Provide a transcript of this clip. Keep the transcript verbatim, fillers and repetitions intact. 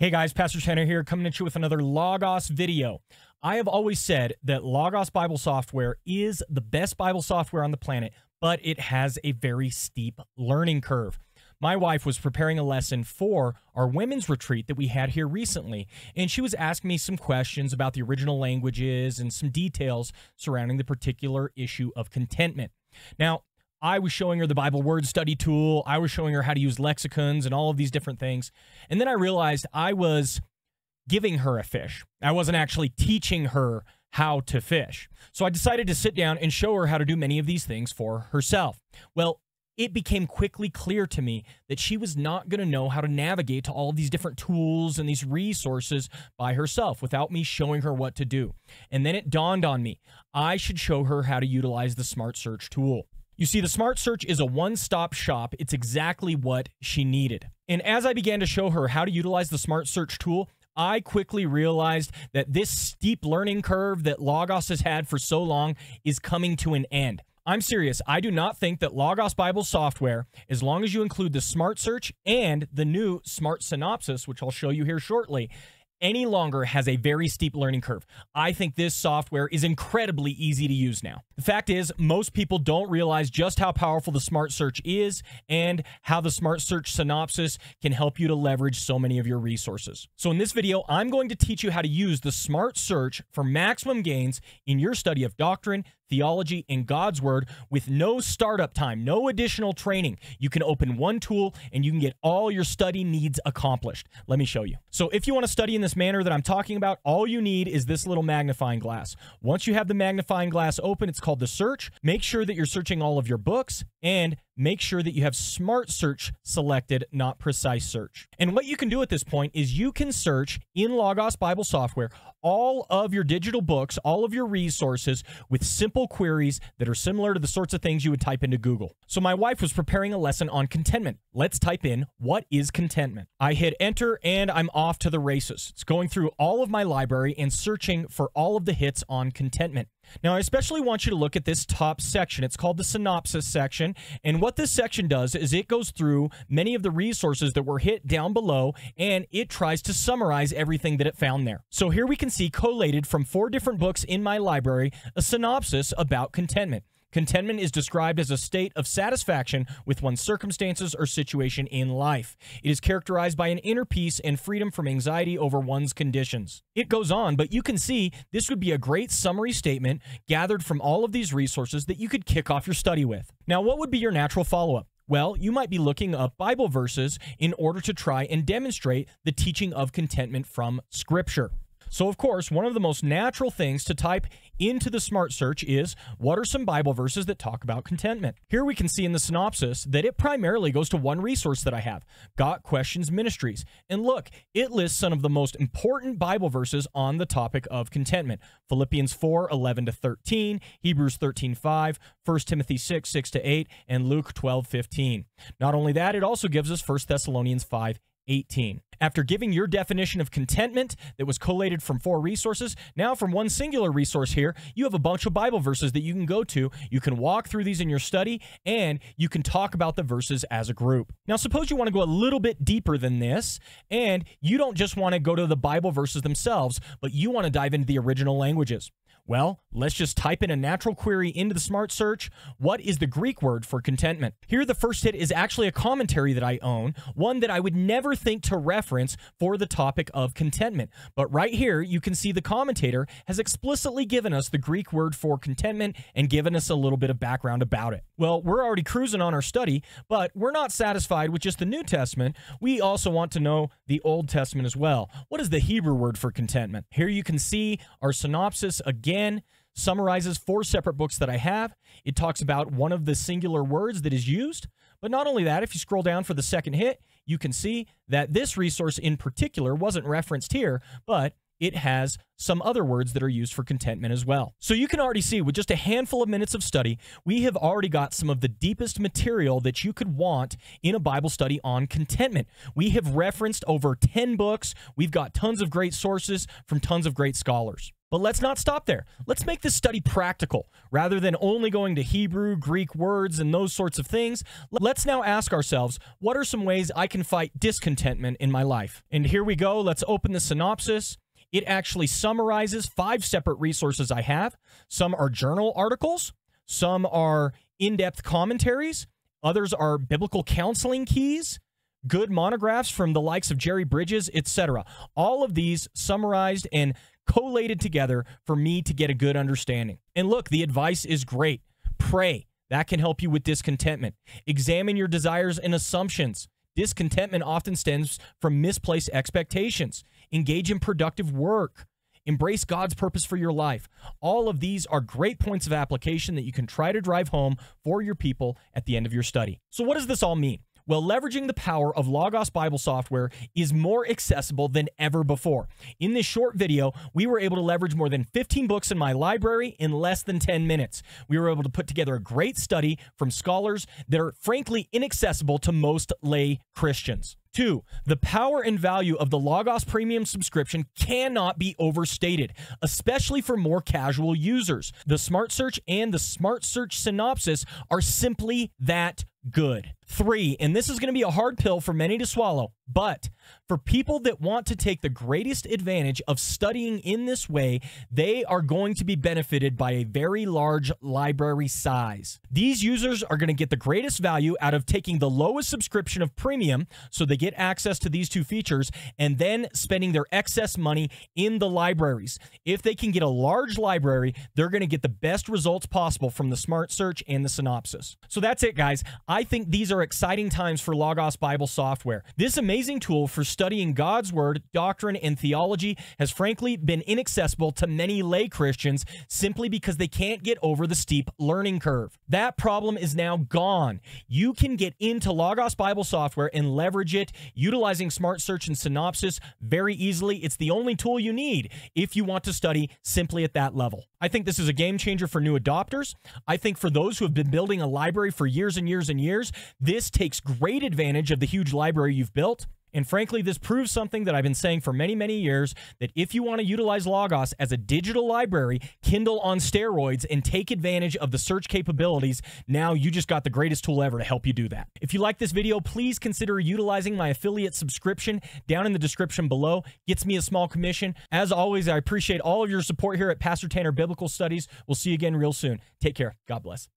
Hey guys, Pastor Tanner here, coming at you with another Logos video. I have always said that Logos Bible software is the best Bible software on the planet, but it has a very steep learning curve. My wife was preparing a lesson for our women's retreat that we had here recently, and she was asking me some questions about the original languages and some details surrounding the particular issue of contentment. Now, I was showing her the Bible word study tool. I was showing her how to use lexicons and all of these different things. And then I realized I was giving her a fish. I wasn't actually teaching her how to fish. So I decided to sit down and show her how to do many of these things for herself. Well, it became quickly clear to me that she was not going to know how to navigate to all of these different tools and these resources by herself without me showing her what to do. And then it dawned on me, I should show her how to utilize the Smart Search tool. You see, the Smart Search is a one-stop shop. It's exactly what she needed. And as I began to show her how to utilize the Smart Search tool, I quickly realized that this steep learning curve that Logos has had for so long is coming to an end. I'm serious. I do not think that Logos Bible software, as long as you include the Smart Search and the new Smart Synopsis, which I'll show you here shortly, any longer has a very steep learning curve. I think this software is incredibly easy to use now. The fact is, most people don't realize just how powerful the Smart Search is and how the Smart Search Synopsis can help you to leverage so many of your resources. So in this video, I'm going to teach you how to use the Smart Search for maximum gains in your study of doctrine, theology, and God's Word with no startup time, no additional training. You can open one tool and you can get all your study needs accomplished. Let me show you. So if you want to study in this manner that I'm talking about, all you need is this little magnifying glass. Once you have the magnifying glass open, it's called the search. Make sure that you're searching all of your books and make sure that you have Smart Search selected, not Precise Search. And what you can do at this point is you can search in Logos Bible software all of your digital books, all of your resources with simple queries that are similar to the sorts of things you would type into Google. So my wife was preparing a lesson on contentment. Let's type in, what is contentment? I hit enter and I'm off to the races. It's going through all of my library and searching for all of the hits on contentment. Now, I especially want you to look at this top section. It's called the synopsis section. And what this section does is it goes through many of the resources that were hit down below, and it tries to summarize everything that it found there. So here we can see collated from four different books in my library, a synopsis about contentment. Contentment is described as a state of satisfaction with one's circumstances or situation in life. It is characterized by an inner peace and freedom from anxiety over one's conditions. It goes on, but you can see this would be a great summary statement gathered from all of these resources that you could kick off your study with. Now, what would be your natural follow-up? Well, you might be looking up Bible verses in order to try and demonstrate the teaching of contentment from Scripture. So, of course, one of the most natural things to type into the Smart Search is, what are some Bible verses that talk about contentment? Here we can see in the synopsis that it primarily goes to one resource that I have, Got Questions Ministries. And look, it lists some of the most important Bible verses on the topic of contentment. Philippians four, eleven to thirteen, Hebrews thirteen, five, First Timothy six, six to eight, and Luke twelve, fifteen. Not only that, it also gives us First Thessalonians five, eighteen. After giving your definition of contentment that was collated from four resources, now from one singular resource here, you have a bunch of Bible verses that you can go to. You can walk through these in your study, and you can talk about the verses as a group. Now, suppose you want to go a little bit deeper than this, and you don't just want to go to the Bible verses themselves, but you want to dive into the original languages. Well, let's just type in a natural query into the Smart Search. What is the Greek word for contentment? Here, the first hit is actually a commentary that I own, one that I would never think to reference for the topic of contentment. But right here, you can see the commentator has explicitly given us the Greek word for contentment and given us a little bit of background about it. Well, we're already cruising on our study, but we're not satisfied with just the New Testament. We also want to know the Old Testament as well. What is the Hebrew word for contentment? Here you can see our synopsis again. Summarizes four separate books that I have. It talks about one of the singular words that is used. But not only that, if you scroll down for the second hit, you can see that this resource in particular wasn't referenced here, but it has some other words that are used for contentment as well. So you can already see with just a handful of minutes of study, we have already got some of the deepest material that you could want in a Bible study on contentment. We have referenced over ten books. We've got tons of great sources from tons of great scholars. But let's not stop there. Let's make this study practical. Rather than only going to Hebrew, Greek words, and those sorts of things, let's now ask ourselves, what are some ways I can fight discontentment in my life? And here we go. Let's open the synopsis. It actually summarizes five separate resources I have. Some are journal articles. Some are in-depth commentaries. Others are biblical counseling keys, good monographs from the likes of Jerry Bridges, et cetera. All of these summarized and collated together for me to get a good understanding. And look, the advice is great. Pray. That can help you with discontentment. Examine your desires and assumptions. Discontentment often stems from misplaced expectations. Engage in productive work. Embrace God's purpose for your life. All of these are great points of application that you can try to drive home for your people at the end of your study. So what does this all mean? Well, leveraging the power of Logos Bible software is more accessible than ever before. In this short video, we were able to leverage more than fifteen books in my library in less than ten minutes. We were able to put together a great study from scholars that are frankly inaccessible to most lay Christians. Two, the power and value of the Logos Premium subscription cannot be overstated, especially for more casual users. The Smart Search and the Smart Search Synopsis are simply that good. Three, and this is going to be a hard pill for many to swallow, but for people that want to take the greatest advantage of studying in this way, they are going to be benefited by a very large library size. These users are going to get the greatest value out of taking the lowest subscription of Premium, so they get access to these two features, and then spending their excess money in the libraries. If they can get a large library, they're going to get the best results possible from the Smart Search and the Synopsis. So that's it, guys. I think these are exciting times for Logos Bible software. This amazing tool for studying God's Word, doctrine, and theology has frankly been inaccessible to many lay Christians simply because they can't get over the steep learning curve. That problem is now gone. You can get into Logos Bible software and leverage it utilizing Smart Search and Synopsis very easily. It's the only tool you need if you want to study simply at that level. I think this is a game changer for new adopters. I think for those who have been building a library for years and years and years, this takes great advantage of the huge library you've built. And frankly, this proves something that I've been saying for many, many years, that if you want to utilize Logos as a digital library, Kindle on steroids, and take advantage of the search capabilities, now you just got the greatest tool ever to help you do that. If you like this video, please consider utilizing my affiliate subscription down in the description below. Gets me a small commission. As always, I appreciate all of your support here at Pastor Tanner Biblical Studies. We'll see you again real soon. Take care. God bless.